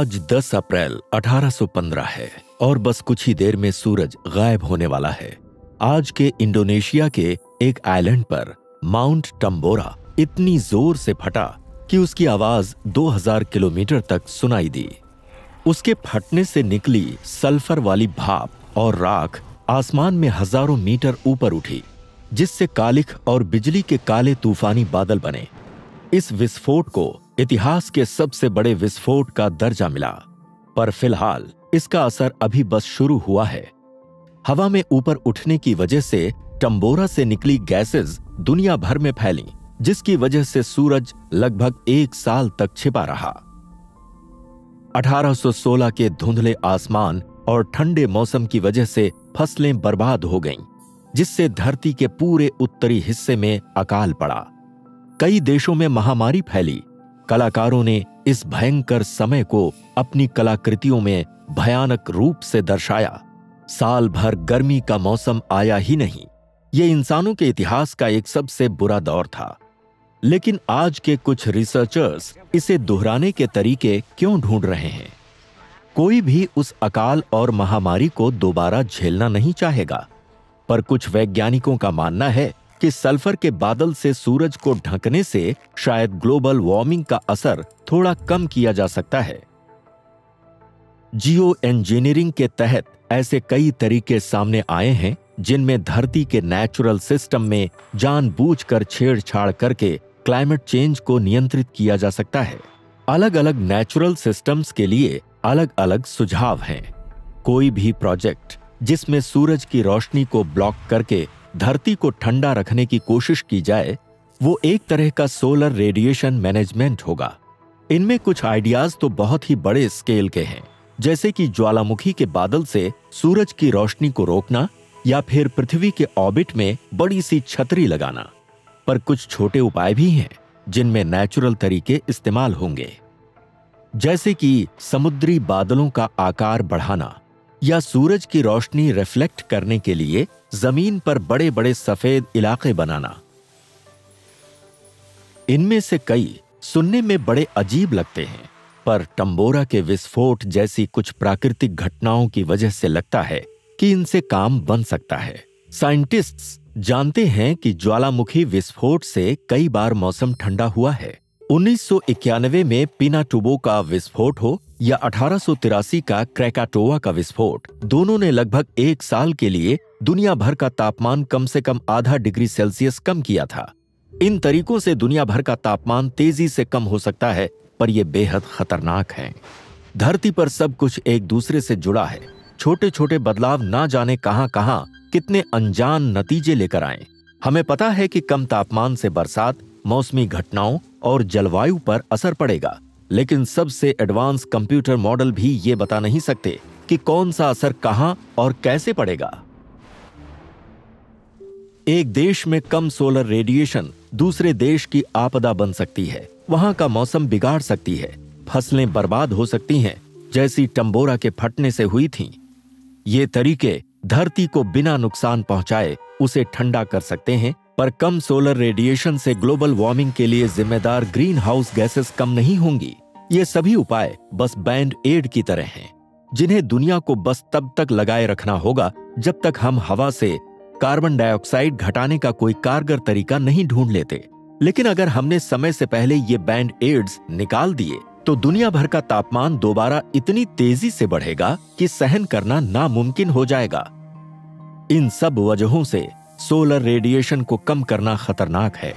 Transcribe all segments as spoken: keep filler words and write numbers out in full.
आज दस अप्रैल अठारह सौ पंद्रह है और बस कुछ ही देर में सूरज गायब होने वाला है। आज के इंडोनेशिया के एक आइलैंड पर माउंट टंबोरा इतनी जोर से फटा कि उसकी आवाज दो हज़ार किलोमीटर तक सुनाई दी। उसके फटने से निकली सल्फर वाली भाप और राख आसमान में हजारों मीटर ऊपर उठी, जिससे कालिख और बिजली के काले तूफानी बादल बने। इस विस्फोट को इतिहास के सबसे बड़े विस्फोट का दर्जा मिला, पर फिलहाल इसका असर अभी बस शुरू हुआ है। हवा में ऊपर उठने की वजह से टंबोरा से निकली गैसेस दुनिया भर में फैलीं, जिसकी वजह से सूरज लगभग एक साल तक छिपा रहा। अठारह सौ सोलह के धुंधले आसमान और ठंडे मौसम की वजह से फसलें बर्बाद हो गईं, जिससे धरती के पूरे उत्तरी हिस्से में अकाल पड़ा। कई देशों में महामारी फैली। कलाकारों ने इस भयंकर समय को अपनी कलाकृतियों में भयानक रूप से दर्शाया। साल भर गर्मी का मौसम आया ही नहीं। ये इंसानों के इतिहास का एक सबसे बुरा दौर था। लेकिन आज के कुछ रिसर्चर्स इसे दोहराने के तरीके क्यों ढूंढ रहे हैं? कोई भी उस अकाल और महामारी को दोबारा झेलना नहीं चाहेगा, पर कुछ वैज्ञानिकों का मानना है कि सल्फर के बादल से सूरज को ढकने से शायद ग्लोबल वार्मिंग का असर थोड़ा कम किया जा सकता है। जियो इंजीनियरिंग के तहत ऐसे कई तरीके सामने आए हैं जिनमें धरती के नेचुरल सिस्टम में जानबूझकर छेड़छाड़ करके क्लाइमेट चेंज को नियंत्रित किया जा सकता है। अलग अलग नेचुरल सिस्टम्स के लिए अलग अलग सुझाव हैं। कोई भी प्रोजेक्ट जिसमें सूरज की रोशनी को ब्लॉक करके धरती को ठंडा रखने की कोशिश की जाए, वो एक तरह का सोलर रेडिएशन मैनेजमेंट होगा। इनमें कुछ आइडियाज तो बहुत ही बड़े स्केल के हैं, जैसे कि ज्वालामुखी के बादल से सूरज की रोशनी को रोकना या फिर पृथ्वी के ऑर्बिट में बड़ी सी छतरी लगाना। पर कुछ छोटे उपाय भी हैं जिनमें नेचुरल तरीके इस्तेमाल होंगे, जैसे कि समुद्री बादलों का आकार बढ़ाना या सूरज की रोशनी रिफ्लेक्ट करने के लिए जमीन पर बड़े बड़े सफेद इलाके बनाना। इनमें से कई सुनने में बड़े अजीब लगते हैं, पर टंबोरा के विस्फोट जैसी कुछ प्राकृतिक घटनाओं की वजह से लगता है कि इनसे काम बन सकता है। साइंटिस्ट्स जानते हैं कि ज्वालामुखी विस्फोट से कई बार मौसम ठंडा हुआ है। उन्नीस सौ इक्यानवे में पिनाटुबो का विस्फोट हो या अठारह सौ तिरासी का क्रैकाटोआ का विस्फोट, दोनों ने लगभग एक साल के लिए दुनिया भर का तापमान कम से कम आधा डिग्री सेल्सियस कम किया था। इन तरीकों से दुनिया भर का तापमान तेजी से कम हो सकता है, पर यह बेहद खतरनाक है। धरती पर सब कुछ एक दूसरे से जुड़ा है। छोटे छोटे बदलाव ना जाने कहां कहां कितने अनजान नतीजे लेकर आए। हमें पता है कि कम तापमान से बरसात, मौसमी घटनाओं और जलवायु पर असर पड़ेगा, लेकिन सबसे एडवांस कंप्यूटर मॉडल भी ये बता नहीं सकते कि कौन सा असर कहां और कैसे पड़ेगा। एक देश में कम सोलर रेडिएशन दूसरे देश की आपदा बन सकती है। वहां का मौसम बिगाड़ सकती है, फसलें बर्बाद हो सकती हैं, जैसी टंबोरा के फटने से हुई थीं। ये तरीके धरती को बिना नुकसान पहुंचाए उसे ठंडा कर सकते हैं, पर कम सोलर रेडिएशन से ग्लोबल वार्मिंग के लिए जिम्मेदार ग्रीन हाउस गैसेस कम नहीं होंगी। ये सभी उपाय बस बैंड एड की तरह हैं, जिन्हें दुनिया को बस तब तक लगाए रखना होगा जब तक हम हवा से कार्बन डाइऑक्साइड घटाने का कोई कारगर तरीका नहीं ढूंढ लेते। लेकिन अगर हमने समय से पहले ये बैंड एड्स निकाल दिए तो दुनिया भर का तापमान दोबारा इतनी तेजी से बढ़ेगा कि सहन करना नामुमकिन हो जाएगा। इन सब वजहों से सोलर रेडिएशन को कम करना खतरनाक है।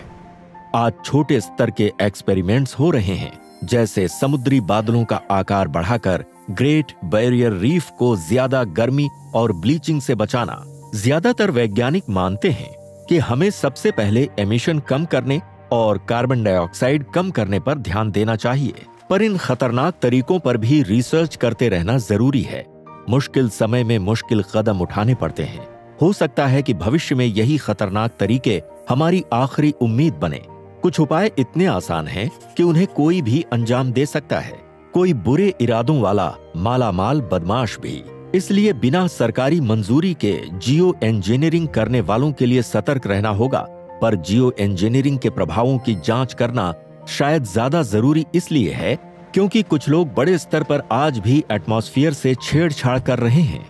आज छोटे स्तर के एक्सपेरिमेंट्स हो रहे हैं, जैसे समुद्री बादलों का आकार बढ़ाकर ग्रेट बैरियर रीफ को ज्यादा गर्मी और ब्लीचिंग से बचाना। ज्यादातर वैज्ञानिक मानते हैं कि हमें सबसे पहले एमिशन कम करने और कार्बन डाइऑक्साइड कम करने पर ध्यान देना चाहिए, पर इन खतरनाक तरीकों पर भी रिसर्च करते रहना जरूरी है। मुश्किल समय में मुश्किल कदम उठाने पड़ते हैं। हो सकता है कि भविष्य में यही खतरनाक तरीके हमारी आखिरी उम्मीद बने। कुछ उपाय इतने आसान हैं कि उन्हें कोई भी अंजाम दे सकता है, कोई बुरे इरादों वाला मालामाल बदमाश भी। इसलिए बिना सरकारी मंजूरी के जियो इंजीनियरिंग करने वालों के लिए सतर्क रहना होगा, पर जियो इंजीनियरिंग के प्रभावों की जांच करना शायद ज्यादा जरूरी इसलिए है क्योंकि कुछ लोग बड़े स्तर पर आज भी एटमॉस्फेयर से छेड़छाड़ कर रहे हैं।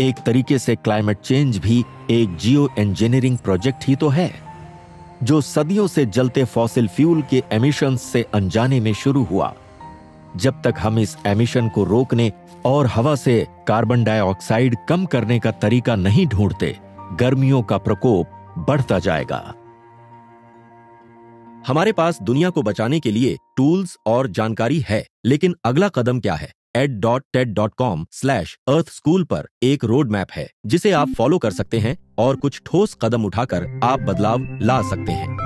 एक तरीके से क्लाइमेट चेंज भी एक जियो इंजीनियरिंग प्रोजेक्ट ही तो है, जो सदियों से जलते फॉसिल फ्यूल के एमिशंस से अनजाने में शुरू हुआ। जब तक हम इस एमिशन को रोकने और हवा से कार्बन डाइऑक्साइड कम करने का तरीका नहीं ढूंढते, गर्मियों का प्रकोप बढ़ता जाएगा। हमारे पास दुनिया को बचाने के लिए टूल्स और जानकारी है, लेकिन अगला कदम क्या है? Ed dot TED dot com slash earth school पर एक रोड मैप है, जिसे आप फॉलो कर सकते हैं और कुछ ठोस कदम उठाकर आप बदलाव ला सकते हैं।